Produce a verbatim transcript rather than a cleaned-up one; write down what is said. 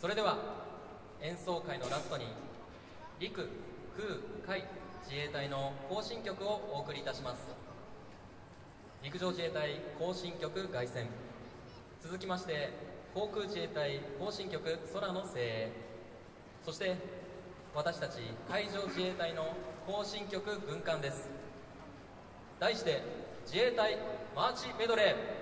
それでは演奏会のラストに陸空海自衛隊の行進曲をお送りいたします。陸上自衛隊行進曲凱旋、続きまして航空自衛隊行進曲空の精鋭、そして私たち海上自衛隊の行進曲軍艦です。題して自衛隊マーチメドレー。